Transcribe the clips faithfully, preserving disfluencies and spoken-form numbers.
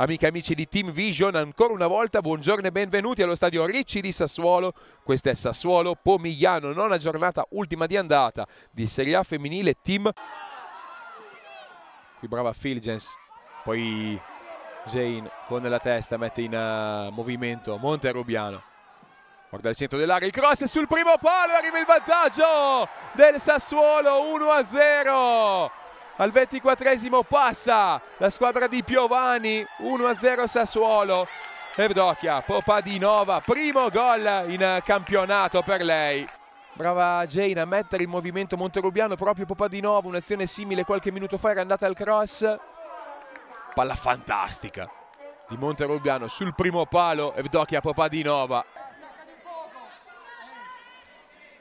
Amiche e amici di Team Vision, ancora una volta buongiorno e benvenuti allo stadio Ricci di Sassuolo. Questa è Sassuolo Pomigliano, nona giornata, ultima di andata di Serie A femminile. Team qui brava Filgens, poi Jane con la testa mette in uh, movimento Monterubiano. Guarda il centro dell'area, il cross è sul primo palo, arriva il vantaggio del Sassuolo, uno a zero. Al ventiquattresimo passa la squadra di Piovani, uno a zero Sassuolo. Evdokia Popadinova, primo gol in campionato per lei. Brava Jane a mettere in movimento Monterubiano, proprio Popadinova, un'azione simile qualche minuto fa, era andata al cross. Palla fantastica di Monterubiano sul primo palo, Evdokia Popadinova.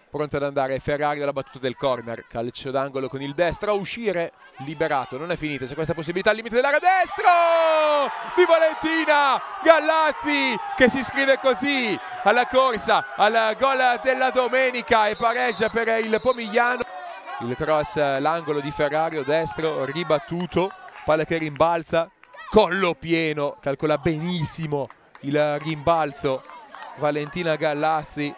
Pronto ad andare Ferrari alla battuta del corner, calcio d'angolo con il destro a uscire, liberato, non è finita, c'è questa possibilità al limite dell'area, destro di Valentina Gallazzi che si iscrive così alla corsa al gol della domenica e pareggia per il Pomigliano. Il cross, l'angolo di Ferrari, destro ribattuto, palla che rimbalza, collo pieno, calcola benissimo il rimbalzo Valentina Gallazzi.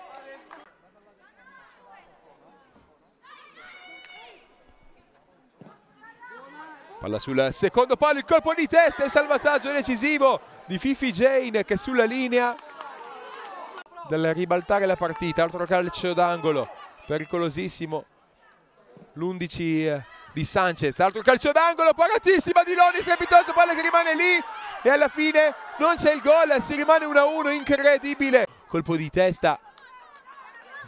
Palla sul secondo palo, il colpo di testa e il salvataggio decisivo di Fifi Jane, che sulla linea del ribaltare la partita. Altro calcio d'angolo pericolosissimo, l'undici di Sanchez, altro calcio d'angolo, paratissima di Loni, strepitosa, palla che rimane lì e alla fine non c'è il gol, si rimane uno a uno, incredibile. Colpo di testa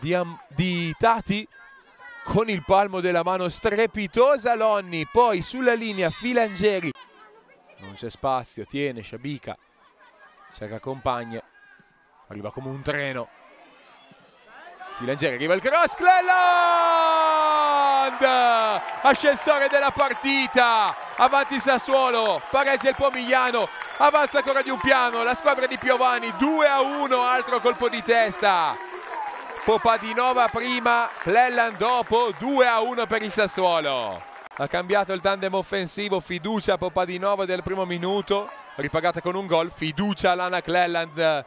di, di Tati, con il palmo della mano, strepitosa Lonni, poi sulla linea Filangieri, non c'è spazio, tiene Sciabica, cerca compagne, arriva come un treno Filangieri, arriva il cross, Clelland, ascensore della partita, avanti Sassuolo, pareggia il Pomigliano, avanza ancora di un piano la squadra di Piovani, due a uno, altro colpo di testa, Popadinova prima, Clelland dopo, due a uno per il Sassuolo. Ha cambiato il tandem offensivo, fiducia Popadinova del primo minuto, ripagata con un gol, fiducia l'Ana Clelland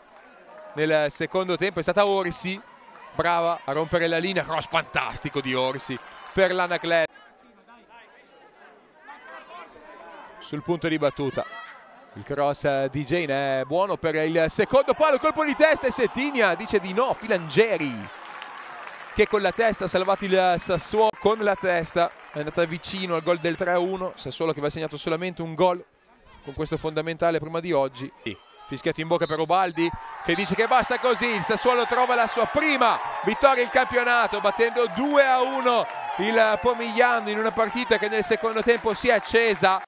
nel secondo tempo, è stata Orsi, brava a rompere la linea, cross fantastico di Orsi per l'Ana Clelland. Sul punto di battuta, il cross di Jane è buono per il secondo palo, colpo di testa e Settinia dice di no, Filangieri che con la testa ha salvato il Sassuolo, con la testa è andata vicino al gol del tre a uno, Sassuolo che aveva segnato solamente un gol con questo fondamentale prima di oggi. Fischietto in bocca per Ubaldi che dice che basta così, il Sassuolo trova la sua prima vittoria in campionato battendo due a uno il Pomigliano in una partita che nel secondo tempo si è accesa.